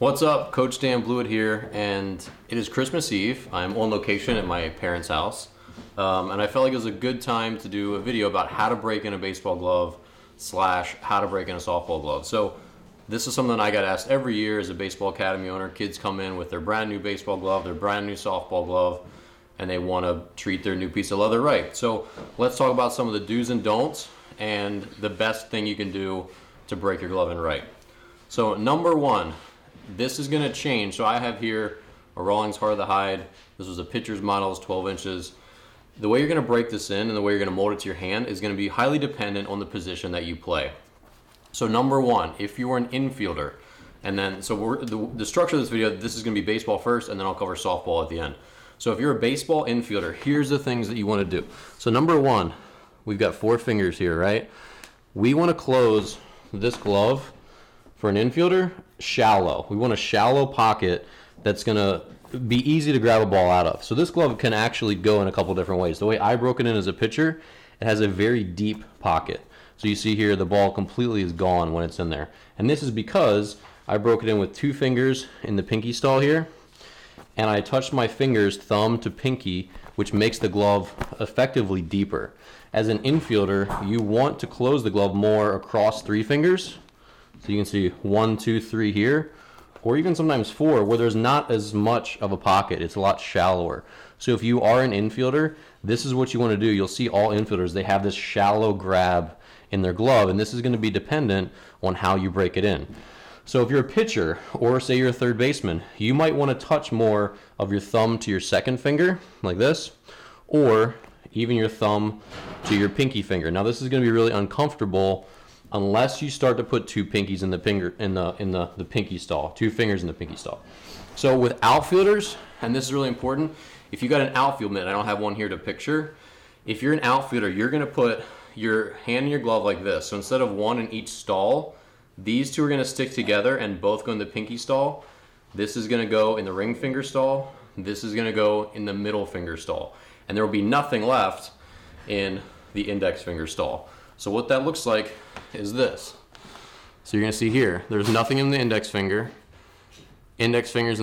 What's up, Coach Dan Blewett here, and it is Christmas Eve. I'm on location at my parents' house, and I felt like it was a good time to do a video about how to break in a baseball glove / how to break in a softball glove. So this is something I got asked every year as a baseball academy owner. Kids come in with their brand new baseball glove, their brand new softball glove, and they want to treat their new piece of leather right. So let's talk about some of the do's and don'ts and the best thing you can do to break your glove in right. So number one, this is going to change. So I have here a Rawlings Heart of the Hide. This was a pitcher's model, it's 12 inches. The way you're going to break this in and the way you're going to mold it to your hand is going to be highly dependent on the position that you play. So number one, if you are an infielder, and then, so the structure of this video, this is going to be baseball first, and then I'll cover softball at the end. So if you're a baseball infielder, here's the things that you want to do. So number one, we've got four fingers here, right? We want to close this glove for an infielder shallow. We want a shallow pocket that's gonna be easy to grab a ball out of. So this glove can actually go in a couple different ways. The way I broke it in as a pitcher, it has a very deep pocket. So you see here the ball completely is gone when it's in there. And this is because I broke it in with two fingers in the pinky stall here, and I touched my fingers thumb to pinky, which makes the glove effectively deeper. As an infielder, you want to close the glove more across three fingers. So you can see 1, 2, 3 here, or even sometimes 4, where there's not as much of a pocket. It's a lot shallower. So if you are an infielder, this is what you want to do. You'll see all infielders, they have this shallow grab in their glove, and this is going to be dependent on how you break it in. So if you're a pitcher, or say you're a third baseman, you might want to touch more of your thumb to your second finger, like this, or even your thumb to your pinky finger. Now this is going to be really uncomfortable unless you start to put two pinkies in the pinky stall, two fingers in the pinky stall. So with outfielders, and this is really important, if you got an outfield mitt, I don't have one here to picture. If you're an outfielder, you're gonna put your hand in your glove like this. So instead of one in each stall, these two are gonna stick together and both go in the pinky stall. This is gonna go in the ring finger stall. This is gonna go in the middle finger stall. And there will be nothing left in the index finger stall. So what that looks like is this. So you're gonna see here, there's nothing in the index finger's in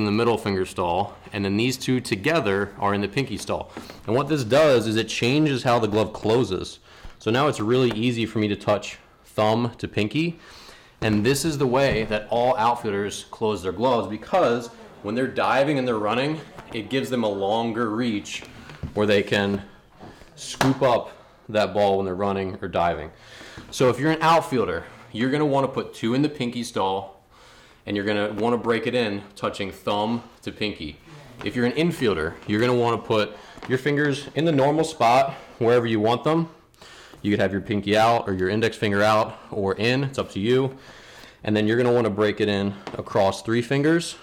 the middle finger stall, and then these two together are in the pinky stall. And what this does is it changes how the glove closes. So now it's really easy for me to touch thumb to pinky, and this is the way that all outfielders close their gloves, because when they're diving and they're running, it gives them a longer reach where they can scoop up that ball when they're running or diving. So if you're an outfielder, you're gonna wanna put two in the pinky stall, and you're gonna wanna break it in touching thumb to pinky. If you're an infielder, you're gonna wanna put your fingers in the normal spot, wherever you want them. You could have your pinky out or your index finger out or in, it's up to you. And then you're gonna wanna break it in across three fingers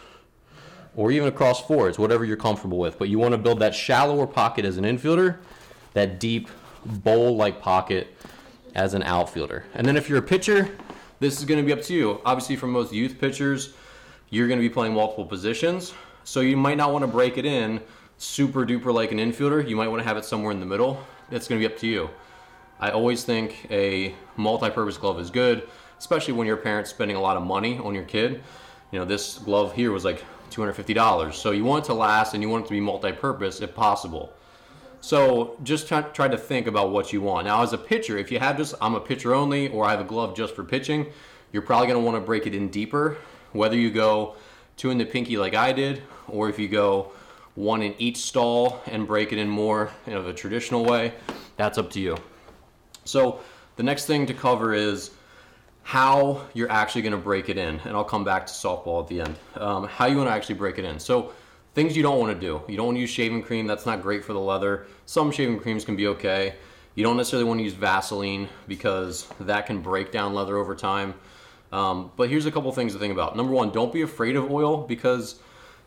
or even across 4, it's whatever you're comfortable with. But you wanna build that shallower pocket as an infielder, that deep bowl-like pocket as an outfielder. And then if you're a pitcher, this is going to be up to you. Obviously, for most youth pitchers, you're going to be playing multiple positions, so you might not want to break it in super duper like an infielder. You might want to have it somewhere in the middle. That's going to be up to you. I always think a multi-purpose glove is good, especially when your parent's spending a lot of money on your kid. You know, this glove here was like $250, so you want it to last and you want it to be multi-purpose if possible. So just try to think about what you want. Now as a pitcher, if you have just, I'm a pitcher only, or I have a glove just for pitching, you're probably gonna wanna break it in deeper, whether you go two in the pinky like I did, or if you go one in each stall and break it in more in a traditional way, that's up to you. So the next thing to cover is how you're actually gonna break it in, and I'll come back to softball at the end. How you wanna actually break it in. So things you don't want to do. You don't want to use shaving cream. That's not great for the leather. Some shaving creams can be okay. You don't necessarily want to use Vaseline because that can break down leather over time. But here's a couple things to think about. Number one, don't be afraid of oil, because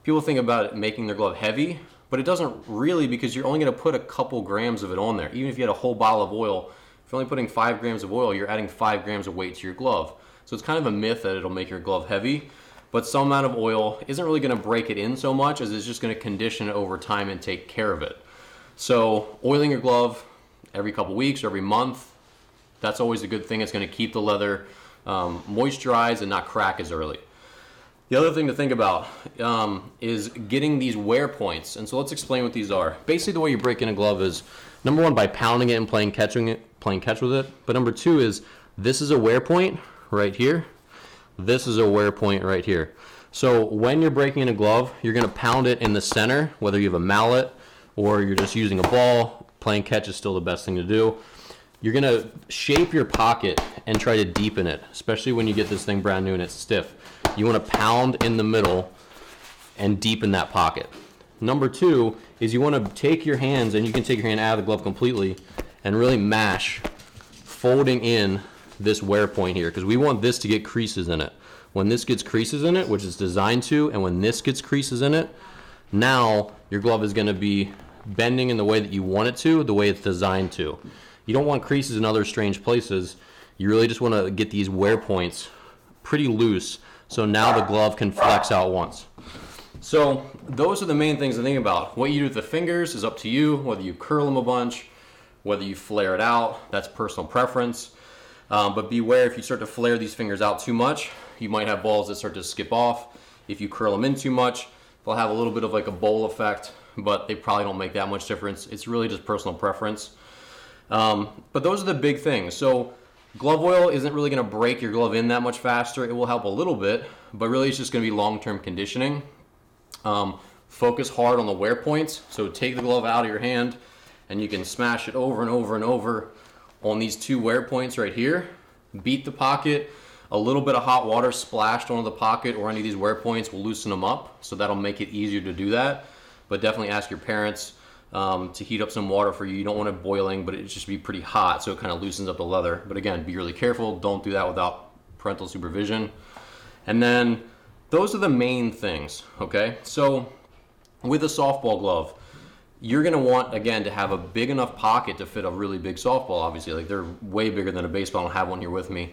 people think about it making their glove heavy, but it doesn't really, because you're only going to put a couple grams of it on there. Even if you had a whole bottle of oil, if you're only putting 5 grams of oil, you're adding 5 grams of weight to your glove. So it's kind of a myth that it'll make your glove heavy. But some amount of oil isn't really going to break it in so much as it's just going to condition it over time and take care of it. So oiling your glove every couple weeks or every month, that's always a good thing. It's going to keep the leather moisturized and not crack as early. The other thing to think about is getting these wear points. And so let's explain what these are. Basically, the way you break in a glove is, number one, by pounding it and playing catch with it. But number two is, this is a wear point right here. This is a wear point right here. So when you're breaking in a glove, you're gonna pound it in the center, whether you have a mallet or you're just using a ball. Playing catch is still the best thing to do. You're gonna shape your pocket and try to deepen it, especially when you get this thing brand new and it's stiff. You wanna pound in the middle and deepen that pocket. Number two is you wanna take your hands, and you can take your hand out of the glove completely, and really mash, folding in this wear point here, because we want this to get creases in it. When this gets creases in it, which it's designed to, and when this gets creases in it, now your glove is gonna be bending in the way that you want it to, the way it's designed to. You don't want creases in other strange places. You really just wanna get these wear points pretty loose, so now the glove can flex out once. So those are the main things to think about. What you do with the fingers is up to you, whether you curl them a bunch, whether you flare it out, that's personal preference. But beware, if you start to flare these fingers out too much, you might have balls that start to skip off. If you curl them in too much, they'll have a little bit of like a bowl effect, but they probably don't make that much difference. It's really just personal preference. But those are the big things. So glove oil isn't really gonna break your glove in that much faster. It will help a little bit, but really it's just gonna be long-term conditioning. Focus hard on the wear points. So take the glove out of your hand and you can smash it over and over and over on these two wear points right here. Beat the pocket. A little bit of hot water splashed onto the pocket or any of these wear points will loosen them up. So that'll make it easier to do that. But definitely ask your parents to heat up some water for you. You don't want it boiling, but it just be pretty hot, so it kind of loosens up the leather. But again, be really careful. Don't do that without parental supervision. And then those are the main things, okay? So with a softball glove, you're gonna want, again, to have a big enough pocket to fit a really big softball, obviously. Like, they're way bigger than a baseball. I don't have one here with me.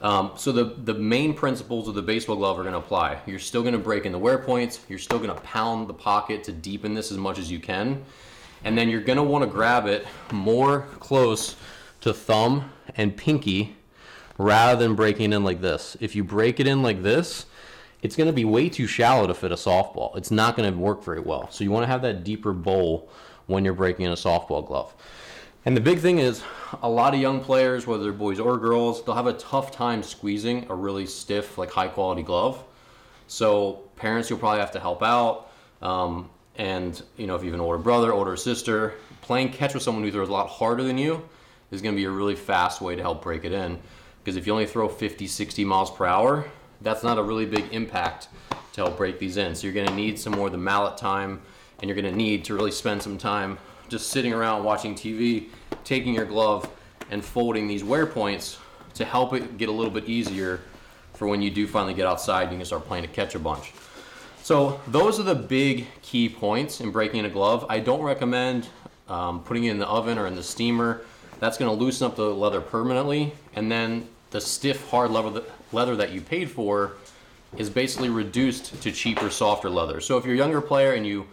So the main principles of the baseball glove are gonna apply. You're still gonna break in the wear points. You're still gonna pound the pocket to deepen this as much as you can. And then you're gonna wanna grab it more close to thumb and pinky rather than breaking it in like this. If you break it in like this, it's gonna be way too shallow to fit a softball. It's not gonna work very well. So you wanna have that deeper bowl when you're breaking in a softball glove. And the big thing is, a lot of young players, whether they're boys or girls, they'll have a tough time squeezing a really stiff, like high quality glove. So parents, you'll probably have to help out. And you know, if you have an older brother, older sister, playing catch with someone who throws a lot harder than you is gonna be a really fast way to help break it in. Because if you only throw 50, 60 miles per hour, that's not a really big impact to help break these in. So you're gonna need some more of the mallet time, and you're gonna need to really spend some time just sitting around watching TV, taking your glove and folding these wear points to help it get a little bit easier for when you do finally get outside and you can start playing to catch a bunch. So those are the big key points in breaking in a glove. I don't recommend putting it in the oven or in the steamer. That's gonna loosen up the leather permanently, and then the stiff, hard leather that you paid for is basically reduced to cheaper, softer leather. So if you're a younger player and you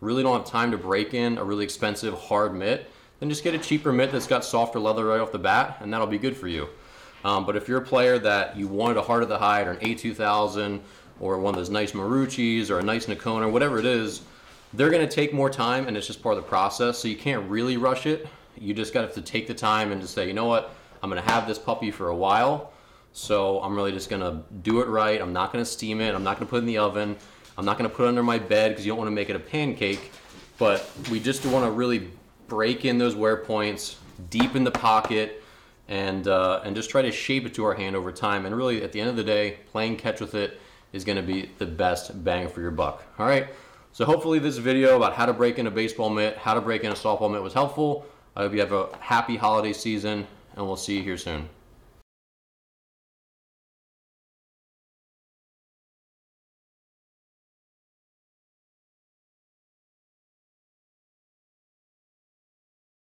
really don't have time to break in a really expensive, hard mitt, then just get a cheaper mitt that's got softer leather right off the bat, and that'll be good for you. But if you're a player that you wanted a Heart of the Hide or an A2000 or one of those nice Marucci's or a nice Nakona, whatever it is, they're gonna take more time, and it's just part of the process. So you can't really rush it. You just gotta have to take the time and just say, you know what, I'm gonna have this puppy for a while, so I'm really just gonna do it right. I'm not gonna steam it. I'm not gonna put it in the oven. I'm not gonna put it under my bed because you don't wanna make it a pancake, but we just wanna really break in those wear points, deepen the pocket, and just try to shape it to our hand over time. And really, at the end of the day, playing catch with it is gonna be the best bang for your buck. All right, so hopefully this video about how to break in a baseball mitt, how to break in a softball mitt was helpful. I hope you have a happy holiday season, and we'll see you here soon.